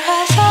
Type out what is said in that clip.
Forever.